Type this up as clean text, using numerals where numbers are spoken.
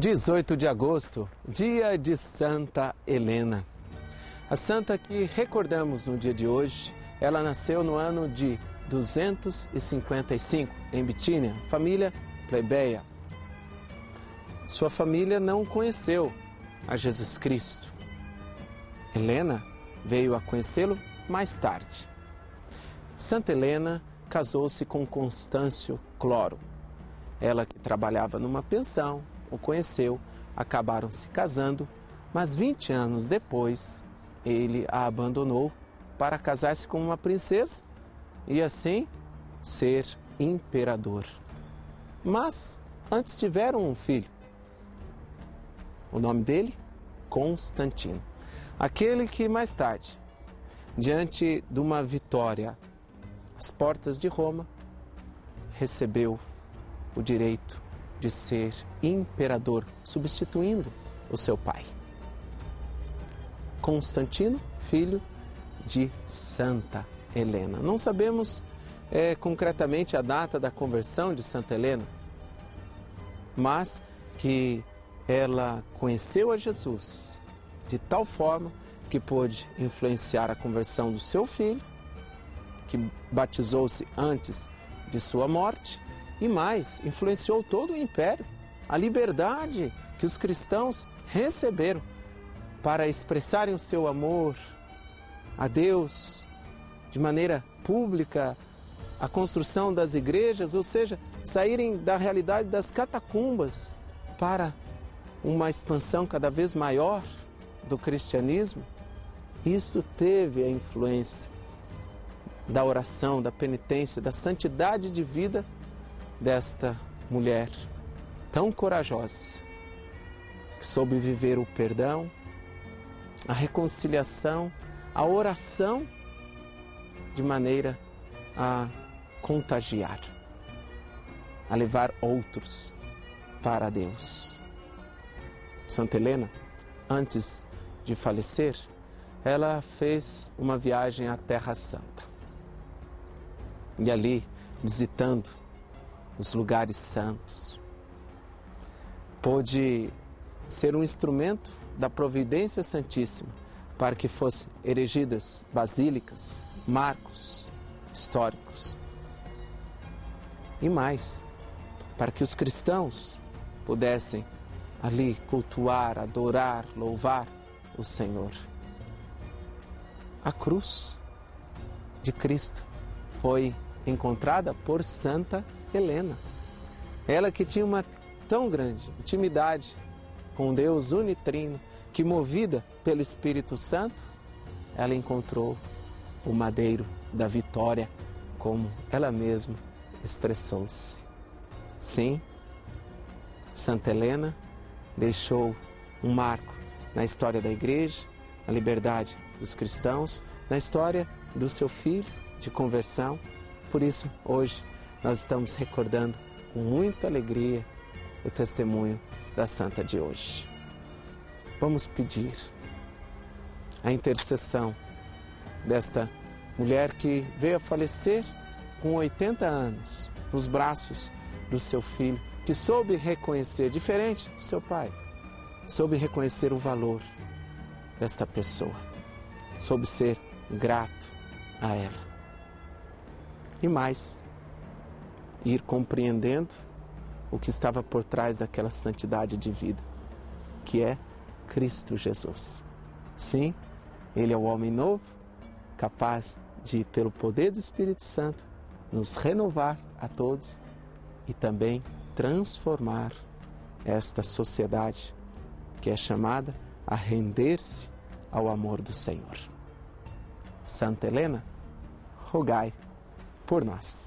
18 de agosto, dia de Santa Helena. A santa que recordamos no dia de hoje, ela nasceu no ano de 255, em Bitínia, família plebeia. Sua família não conheceu a Jesus Cristo. Helena veio a conhecê-lo mais tarde. Santa Helena casou-se com Constâncio Cloro. Ela, que trabalhava numa pensão, o conheceu, acabaram se casando, mas 20 anos depois ele a abandonou para casar-se com uma princesa e assim ser imperador. Mas antes tiveram um filho, o nome dele, Constantino, aquele que mais tarde, diante de uma vitória às portas de Roma, recebeu o direito de ser imperador, substituindo o seu pai. Constantino, filho de Santa Helena. Não sabemos concretamente a data da conversão de Santa Helena, mas que ela conheceu a Jesus de tal forma que pôde influenciar a conversão do seu filho, que batizou-se antes de sua morte, e mais, influenciou todo o império, a liberdade que os cristãos receberam para expressarem o seu amor a Deus de maneira pública, a construção das igrejas, ou seja, saírem da realidade das catacumbas para uma expansão cada vez maior do cristianismo. Isso teve a influência da oração, da penitência, da santidade de vida desta mulher tão corajosa, que soube viver o perdão, a reconciliação, a oração, de maneira a contagiar, a levar outros para Deus. Santa Helena, antes de falecer, ela fez uma viagem à Terra Santa. E ali, visitando os lugares santos, pôde ser um instrumento da providência santíssima para que fossem erigidas basílicas, marcos históricos e mais, para que os cristãos pudessem ali cultuar, adorar, louvar o Senhor. A cruz de Cristo foi encontrada por Santa Helena, ela que tinha uma tão grande intimidade com Deus unitrino, que movida pelo Espírito Santo, ela encontrou o madeiro da vitória, como ela mesma expressou-se. Sim, Santa Helena deixou um marco na história da igreja, na liberdade dos cristãos, na história do seu filho de conversão. Por isso, hoje, nós estamos recordando com muita alegria o testemunho da santa de hoje. Vamos pedir a intercessão desta mulher que veio a falecer com 80 anos, nos braços do seu filho, que soube reconhecer, diferente do seu pai, soube reconhecer o valor desta pessoa, soube ser grato a ela. E mais, ir compreendendo o que estava por trás daquela santidade de vida, que é Cristo Jesus. Sim, Ele é o homem novo, capaz de, pelo poder do Espírito Santo, nos renovar a todos e também transformar esta sociedade que é chamada a render-se ao amor do Senhor. Santa Helena, rogai por nós.